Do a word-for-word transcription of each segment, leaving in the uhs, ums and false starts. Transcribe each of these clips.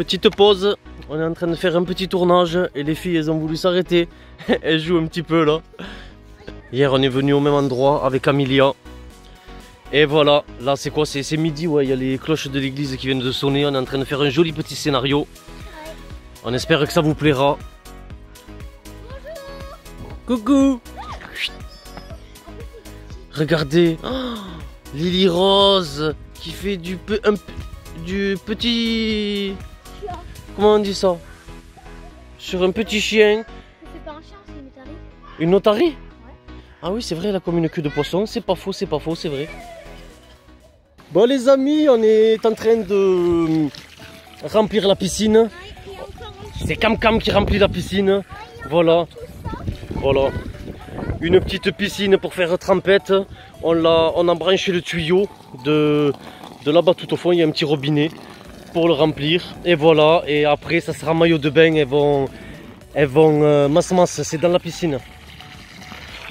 Petite pause, on est en train de faire un petit tournage et les filles elles ont voulu s'arrêter. Elles jouent un petit peu là. Hier on est venu au même endroit avec Amelia. Et voilà, là c'est quoi? C'est midi, ouais, il y a les cloches de l'église qui viennent de sonner. On est en train de faire un joli petit scénario. On espère que ça vous plaira. Bonjour. Coucou. Regardez, oh, Lily Rose qui fait du, pe un, du petit... Comment on dit ça? Sur un petit chien. C'est pas un chien, c'est une otarie. Une otarie? Ouais. Ah oui c'est vrai, elle a comme une queue de poisson, c'est pas faux, c'est pas faux, c'est vrai. Bon les amis, on est en train de remplir la piscine. C'est Cam-Cam qui remplit la piscine. Voilà. Voilà. Une petite piscine pour faire trempette. On a, on a branché le tuyau de, de là-bas tout au fond. Il y a un petit robinet pour le remplir. Et voilà. Et après ça sera maillot de bain. Elles vont... Elles vont... Euh, masse-masse. C'est dans la piscine.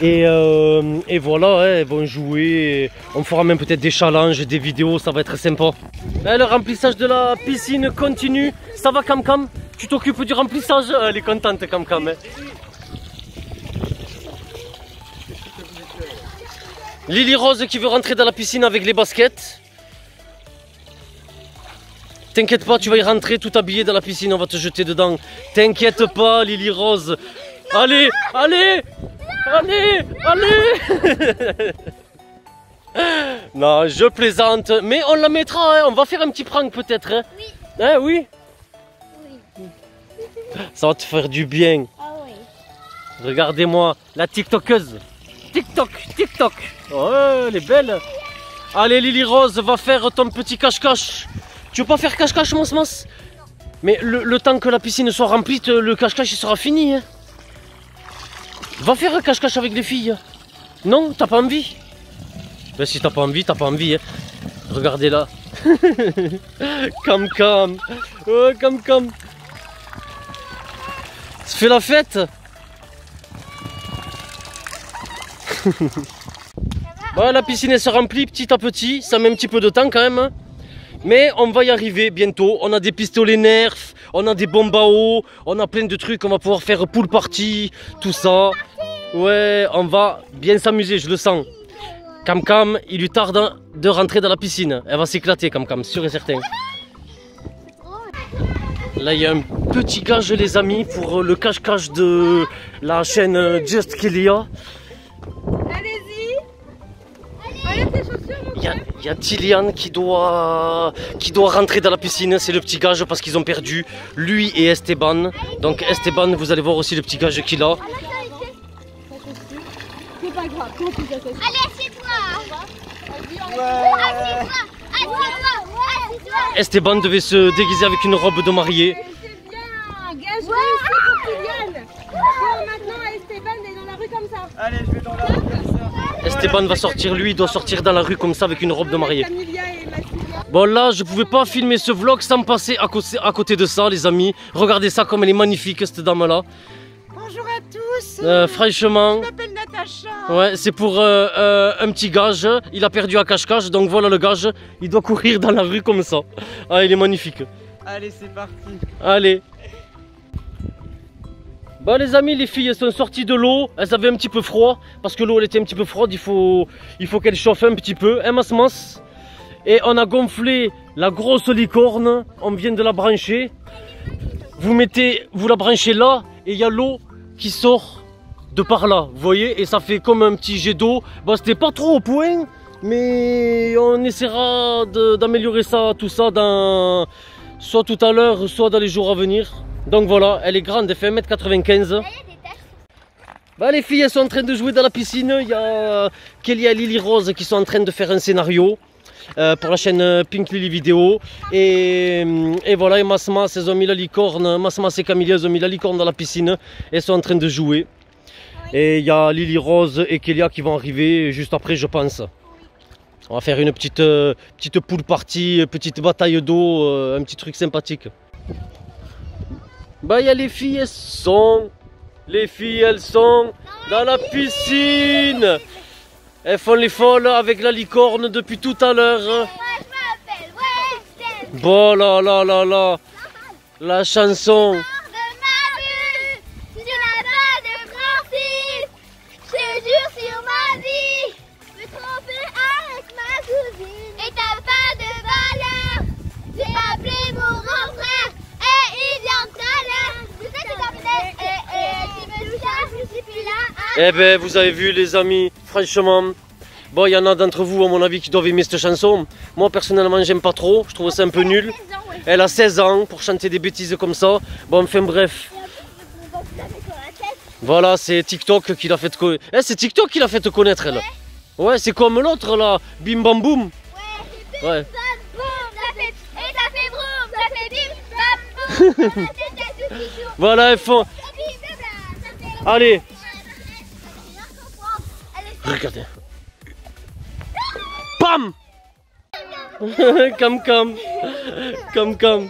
Et, euh, et voilà. Elles vont jouer. On fera même peut-être des challenges, des vidéos. Ça va être sympa. Et le remplissage de la piscine continue. Ça va Cam-Cam ? Tu t'occupes du remplissage, elle est contente Cam-Cam. Hein. Lily Rose qui veut rentrer dans la piscine avec les baskets. T'inquiète pas, tu vas y rentrer tout habillé dans la piscine, on va te jeter dedans. T'inquiète pas Lily Rose. Non, allez, non, allez, non, allez, non, allez. Non, je plaisante, mais on la mettra, hein. On va faire un petit prank peut-être. Hein. Oui. Hein, oui. Ça va te faire du bien. Ah oui. Regardez-moi, la TikTokeuse. TikTok, TikTok. Oh, elle est belle. Allez, Lily Rose, va faire ton petit cache-cache. Tu veux pas faire cache-cache, mon smas? Mais le, le temps que la piscine soit remplie, te, le cache-cache il sera fini. Hein. Va faire un cache-cache avec les filles. Non, t'as pas envie? Ben, si t'as pas envie, t'as pas envie. Hein. Regardez-la. Cam-Cam. Oh, Cam-Cam. Tu fais la fête? Bon, la piscine elle se remplit petit à petit, ça met un petit peu de temps quand même. Hein. Mais on va y arriver bientôt, on a des pistolets nerfs, on a des bombes à eau, on a plein de trucs, on va pouvoir faire pool party, tout ça. Ouais, on va bien s'amuser, je le sens. Cam-Cam, il lui tarde de rentrer dans la piscine, elle va s'éclater Cam-Cam, sûr et certain. Là il y a un petit gage les amis pour le cache-cache de la chaîne Just Kelya. Allez-y. Allez tes chaussures. Il y a Tilian qui doit, qui doit rentrer dans la piscine. C'est le petit gage parce qu'ils ont perdu. Lui et Esteban. Donc Esteban, vous allez voir aussi le petit gage qu'il a. C'est pas grave. Allez, assieds-toi. Assieds-toi. Esteban devait se déguiser avec une robe de mariée. C'est bien, gage réussi pour Tilian. Maintenant Esteban est dans la rue comme ça. Allez, je vais dans la rue comme ça. Esteban va sortir, lui, il doit sortir dans la rue comme ça avec une robe de mariée. Bon là, je pouvais pas filmer ce vlog sans passer à côté de ça, les amis. Regardez ça comme elle est magnifique, cette dame-là. Bonjour à tous. Euh, franchement. Je m'appelle Natacha. Ouais, c'est pour euh, euh, un petit gage. Il a perdu à cache-cache, donc voilà le gage. Il doit courir dans la rue comme ça. Ah, il est magnifique. Allez, c'est parti. Allez. Bah les amis, les filles, elles sont sorties de l'eau. Elles avaient un petit peu froid parce que l'eau, elle était un petit peu froide. Il faut, il faut qu'elle chauffe un petit peu. Hein, masse-masse. Et on a gonflé la grosse licorne. On vient de la brancher. Vous mettez, vous la branchez là et il y a l'eau qui sort de par là, vous voyez, et ça fait comme un petit jet d'eau. Bah c'était pas trop au point, mais on essaiera d'améliorer ça, tout ça, dans, soit tout à l'heure, soit dans les jours à venir. Donc voilà, elle est grande, elle fait un mètre quatre-vingt-quinze. Bah les filles, elles sont en train de jouer dans la piscine. Il y a Kelya et Lily Rose qui sont en train de faire un scénario. Euh, pour la chaîne Pink Lily Video et, et voilà, et Masmas elles ont mis la licorne, Masmas et Camille elles ont mis la licorne dans la piscine, elles sont en train de jouer et il y a Lily Rose et Kelya qui vont arriver juste après je pense. On va faire une petite, euh, petite pool party, petite bataille d'eau, euh, un petit truc sympathique. Bah il y a les filles, elles sont les filles elles sont dans la piscine. Elles font les folles avec la licorne depuis tout à l'heure. Moi je m'appelle Weston. Bon là là là là. La chanson. Eh ben vous avez vu les amis, franchement, bon il y en a d'entre vous à mon avis qui doivent aimer cette chanson. Moi personnellement j'aime pas trop, je trouve ça un peu nul. Elle a seize ans pour chanter des bêtises comme ça. Bon enfin bref. Voilà c'est TikTok qui l'a fait connaître. Eh c'est TikTok qui l'a fait connaître elle. Ouais c'est comme l'autre là, bim bam boum. Ouais. Voilà elles font. Allez. Regardez. Pam. Cam-Cam. Cam-Cam.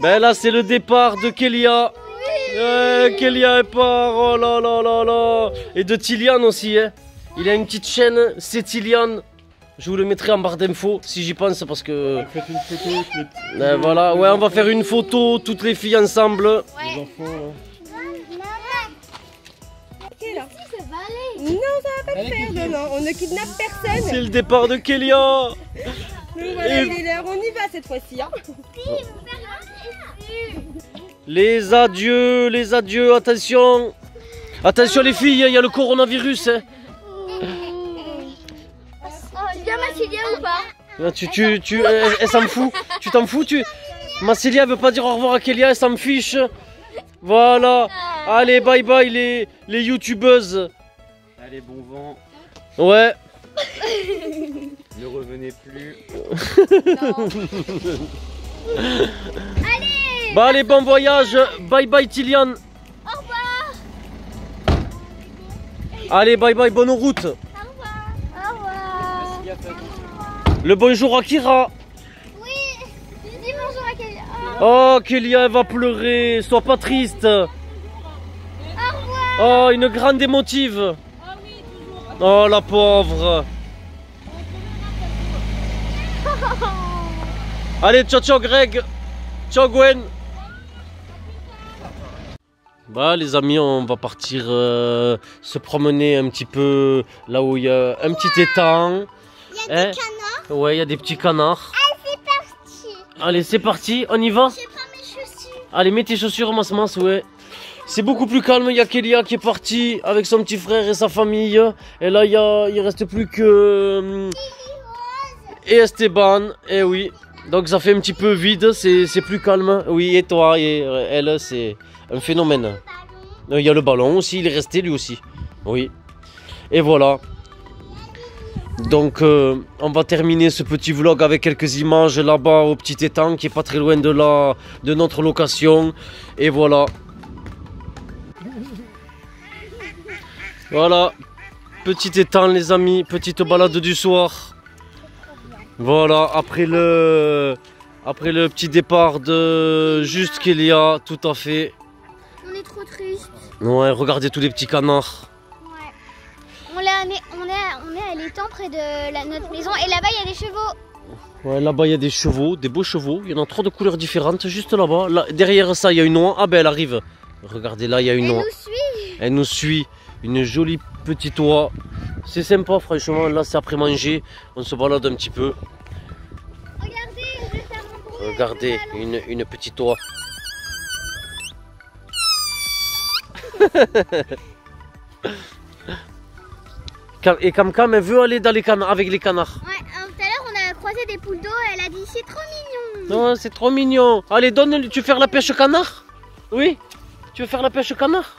Ben là c'est le départ de Kelya. Oui. Eh, Kelya elle part. Oh là là là là. Et de Tilian aussi hein. Il a une petite chaîne. C'est Tilian. Je vous le mettrai en barre d'infos si j'y pense parce que. Faites une photo. Eh, voilà. Ouais on va faire une photo toutes les filles ensemble. Ouais. Les enfants. Hein. Non, ça va pas le faire, non, non, on ne kidnappe personne. C'est le départ de Kelya. Donc voilà, il est l'heure, on y va cette fois-ci. Hein. Les adieux, les adieux, attention. Attention les filles, il y a le coronavirus. Hein. Tu viens Massilia ou pas? Tu, tu, tu, elle, elle s'en fout, tu t'en fous, tu. Massilia veut pas dire au revoir à Kelya, elle s'en fiche. Voilà, allez bye bye les, les youtubeuses. Allez, bon vent. Ouais. Ne revenez plus. Allez. Bah allez, bon voyage. Bye bye Tilian. Au revoir. Allez, bye bye, bonne route. Au revoir. Au revoir. Le bonjour à Kira. Oui. Dis bonjour à Kelya. Oh, Kelya, elle va pleurer. Sois pas triste. Au revoir. Oh, une grande émotive. Oh la pauvre. Allez ciao ciao Greg. Ciao Gwen. Bah les amis on va partir euh, se promener un petit peu là où il y a un petit étang. Il y a eh? des canards. Ouais il y a des petits canards. Allez c'est parti. Allez c'est parti on y va. Je prends mes chaussures. Allez mets tes chaussures mince mince ouais. C'est beaucoup plus calme, il y a Kelya qui est partie avec son petit frère et sa famille. Et là, il y a, il reste plus que... Et Esteban, eh oui. Donc ça fait un petit peu vide, c'est plus calme. Oui, et toi, et elle, c'est un phénomène. Il y a le ballon aussi, il est resté lui aussi. Oui. Et voilà. Donc euh, on va terminer ce petit vlog avec quelques images là-bas au petit étang qui est pas très loin de, la, de notre location. Et voilà. Voilà, petit étang les amis, petite balade du soir. Voilà, après le, après le petit départ de Just Kelya, tout à fait. On est trop triste. Ouais, regardez tous les petits canards. Ouais. On est, on est, on est à l'étang près de la, notre maison et là-bas il y a des chevaux. Ouais, là-bas il y a des chevaux, des beaux chevaux. Il y en a trois de couleurs différentes, juste là-bas. Là, derrière ça il y a une oie. Ah ben elle arrive. Regardez là, il y a une oie. Elle nous suit. Elle nous suit. Une jolie petite oie. C'est sympa franchement, là c'est après manger, on se balade un petit peu. Regardez, juste à mon bruit, regardez une, une petite oie. Et Cam-Cam elle veut aller dans les canards, avec les canards. Ouais, euh, tout à l'heure on a croisé des poules d'eau, elle a dit c'est trop mignon. Non, c'est trop mignon. Allez, donne, tu veux faire la pêche au canard? Oui? Tu veux faire la pêche au canard?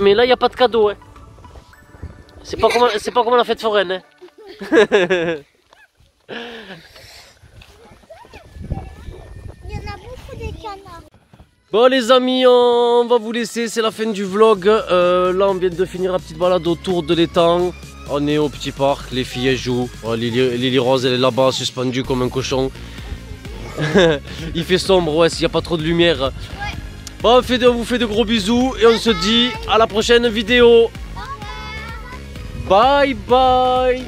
Mais là, il n'y a pas de cadeau. Hein. C'est pas, pas comme la fête foraine. Hein. Il y en a beaucoup des canards. Bon, les amis, on va vous laisser. C'est la fin du vlog. Euh, là, on vient de finir la petite balade autour de l'étang. On est au petit parc. Les filles, elles jouent. Oh, Lily, Lily Rose, elle est là-bas, suspendue comme un cochon. Il fait sombre, ouais, s'il n'y a pas trop de lumière. Ouais. Bon, on, fait de, on vous fait de gros bisous et on se dit à la prochaine vidéo. Bye bye.